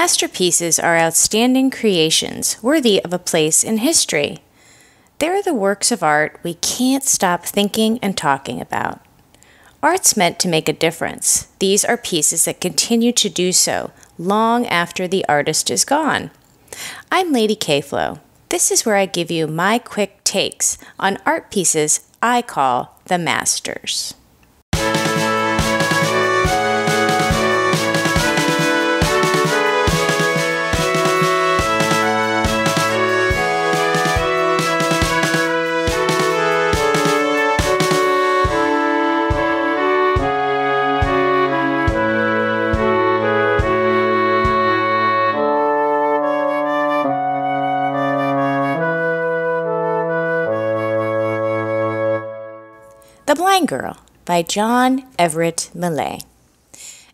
Masterpieces are outstanding creations, worthy of a place in history. They're the works of art we can't stop thinking and talking about. Art's meant to make a difference. These are pieces that continue to do so long after the artist is gone. I'm LadyKflo. This is where I give you my quick takes on art pieces I call the masters. The Blind Girl by John Everett Millais.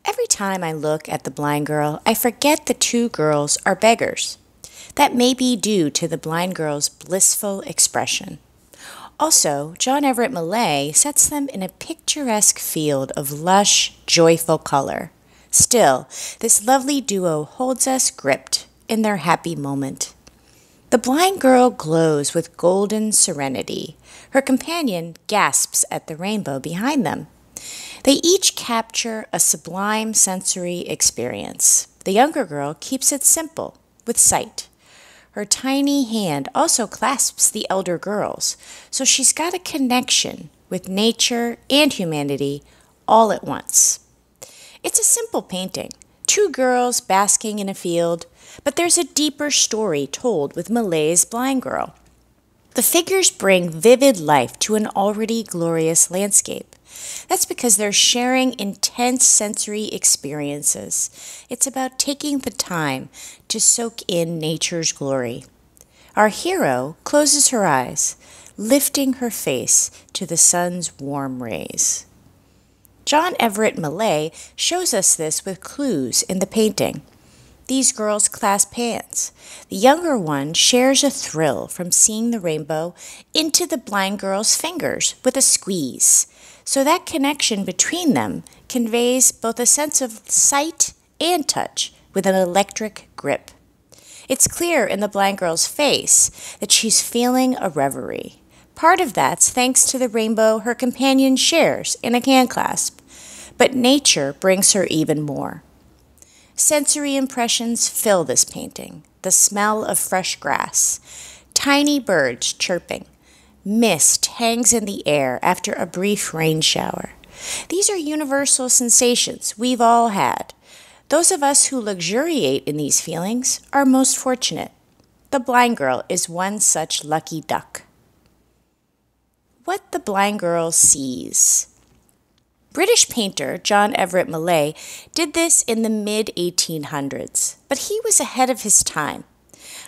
Every time I look at The Blind Girl, I forget the two girls are beggars. That may be due to the blind girl's blissful expression. Also, John Everett Millais sets them in a picturesque field of lush, joyful color. Still, this lovely duo holds us gripped in their happy moment. The blind girl glows with golden serenity. Her companion gasps at the rainbow behind them. They each capture a sublime sensory experience. The younger girl keeps it simple, with sight. Her tiny hand also clasps the elder girl's, so she's got a connection with nature and humanity all at once. It's a simple painting, two girls basking in a field, but there's a deeper story told with Millais' Blind Girl. The figures bring vivid life to an already glorious landscape. That's because they're sharing intense sensory experiences. It's about taking the time to soak in nature's glory. Our hero closes her eyes, lifting her face to the sun's warm rays. John Everett Millais shows us this with clues in the painting. These girls clasp hands. The younger one shares a thrill from seeing the rainbow into the blind girl's fingers with a squeeze. So that connection between them conveys both a sense of sight and touch with an electric grip. It's clear in the blind girl's face that she's feeling a reverie. Part of that's thanks to the rainbow her companion shares in a handclasp, but nature brings her even more. Sensory impressions fill this painting. The smell of fresh grass, tiny birds chirping, mist hangs in the air after a brief rain shower. These are universal sensations we've all had. Those of us who luxuriate in these feelings are most fortunate. The blind girl is one such lucky duck. What the blind girl sees. British painter John Everett Millais did this in the mid-1800s, but he was ahead of his time.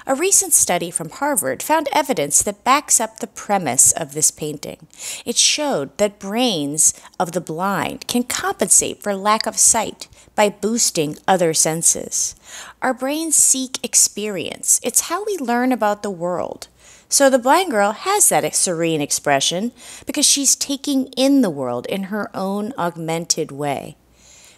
A recent study from Harvard found evidence that backs up the premise of this painting. It showed that brains of the blind can compensate for lack of sight by boosting other senses. Our brains seek experience. It's how we learn about the world. So the blind girl has that serene expression because she's taking in the world in her own augmented way.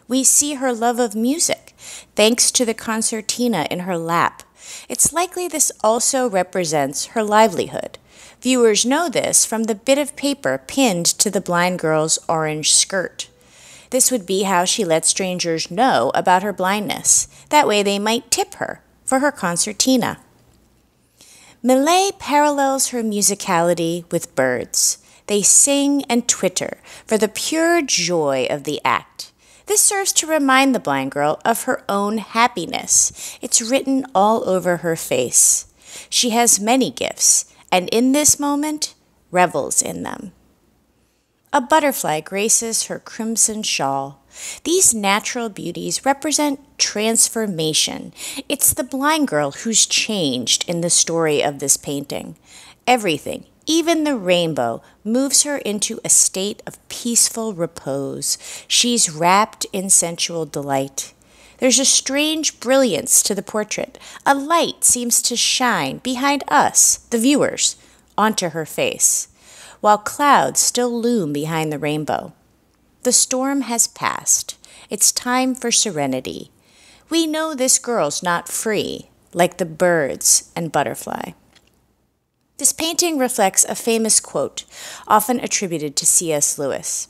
We see her love of music, thanks to the concertina in her lap. It's likely this also represents her livelihood. Viewers know this from the bit of paper pinned to the blind girl's orange skirt. This would be how she lets strangers know about her blindness. That way they might tip her for her concertina. Millais parallels her musicality with birds. They sing and twitter for the pure joy of the act. This serves to remind the blind girl of her own happiness. It's written all over her face. She has many gifts, and in this moment, revels in them. A butterfly graces her crimson shawl. These natural beauties represent transformation. It's the blind girl who's changed in the story of this painting. Everything, even the rainbow, moves her into a state of peaceful repose. She's wrapped in sensual delight. There's a strange brilliance to the portrait. A light seems to shine behind us, the viewers, onto her face, while clouds still loom behind the rainbow. The storm has passed. It's time for serenity. We know this girl's not free, like the birds and butterfly. This painting reflects a famous quote, often attributed to C.S. Lewis.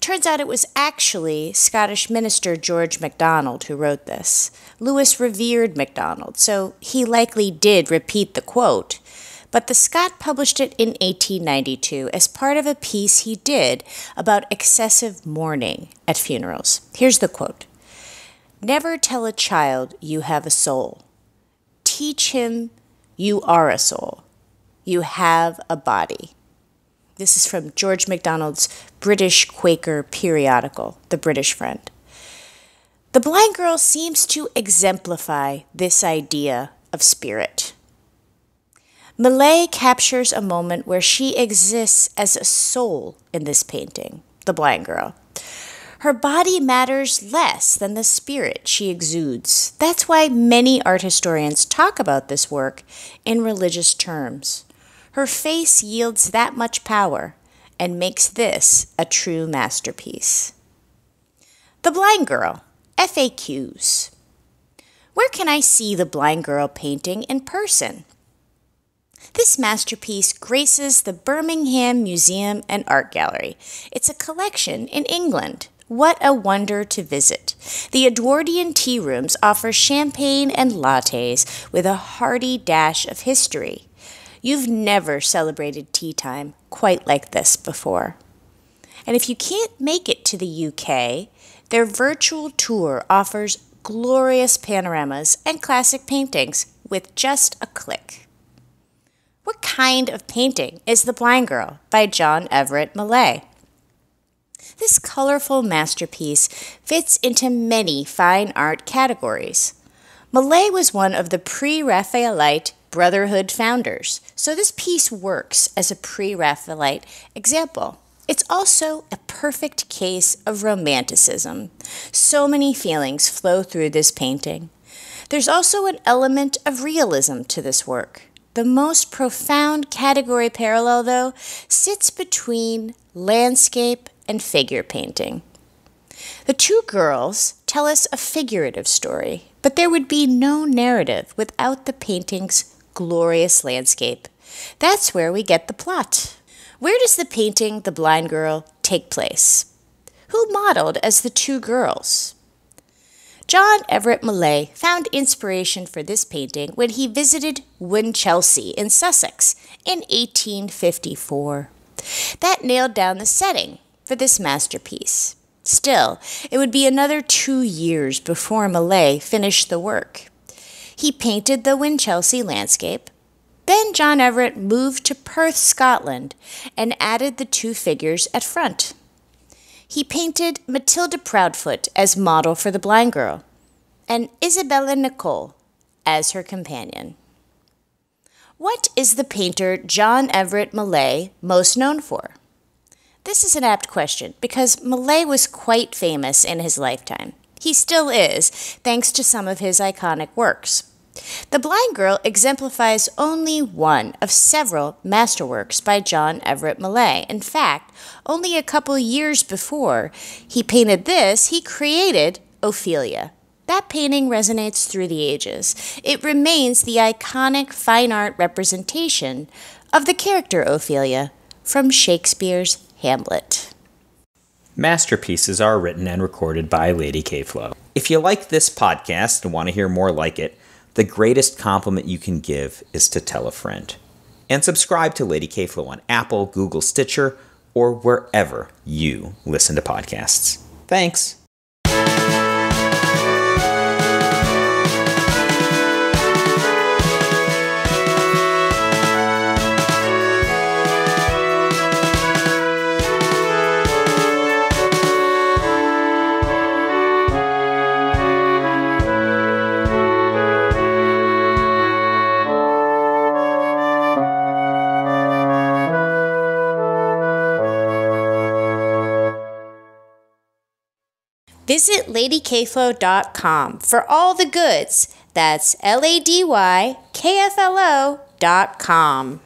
Turns out it was actually Scottish minister George MacDonald who wrote this. Lewis revered MacDonald, so he likely did repeat the quote, but the Scot published it in 1892 as part of a piece he did about excessive mourning at funerals. Here's the quote. "Never tell a child you have a soul. Teach him you are a soul. You have a body." This is from George MacDonald's British Quaker periodical, The British Friend. The Blind Girl seems to exemplify this idea of spirit. Millais captures a moment where she exists as a soul in this painting, The Blind Girl. Her body matters less than the spirit she exudes. That's why many art historians talk about this work in religious terms. Her face yields that much power and makes this a true masterpiece. The Blind Girl, FAQs. Where can I see the Blind Girl painting in person? This masterpiece graces the Birmingham Museum and Art Gallery. It's a collection in England. What a wonder to visit. The Edwardian tea rooms offer champagne and lattes with a hearty dash of history. You've never celebrated tea time quite like this before. And if you can't make it to the UK, their virtual tour offers glorious panoramas and classic paintings with just a click. What kind of painting is The Blind Girl by John Everett Millais? This colorful masterpiece fits into many fine art categories. Millais was one of the pre-Raphaelite Brotherhood founders, so this piece works as a pre-Raphaelite example. It's also a perfect case of romanticism. So many feelings flow through this painting. There's also an element of realism to this work. The most profound category parallel, though, sits between landscape and figure painting. The two girls tell us a figurative story, but there would be no narrative without the painting's glorious landscape. That's where we get the plot. Where does the painting, The Blind Girl, take place? Who modeled as the two girls? John Everett Millais found inspiration for this painting when he visited Winchelsea in Sussex in 1854. That nailed down the setting for this masterpiece. Still, it would be another 2 years before Millais finished the work. He painted the Winchelsea landscape. Then John Everett moved to Perth, Scotland, and added the two figures at front. He painted Matilda Proudfoot as model for the Blind Girl, and Isabella Nicole as her companion. What is the painter John Everett Millais most known for? This is an apt question because Millais was quite famous in his lifetime. He still is, thanks to some of his iconic works. The Blind Girl exemplifies only one of several masterworks by John Everett Millais. In fact, only a couple years before he painted this, he created Ophelia. That painting resonates through the ages. It remains the iconic fine art representation of the character Ophelia from Shakespeare's Hamlet. Masterpieces are written and recorded by LadyKflo. If you like this podcast and want to hear more like it, the greatest compliment you can give is to tell a friend. And subscribe to LadyKflo on Apple, Google, Stitcher, or wherever you listen to podcasts. Thanks. Visit LadyKflo.com for all the goods. That's LadyKflo.com.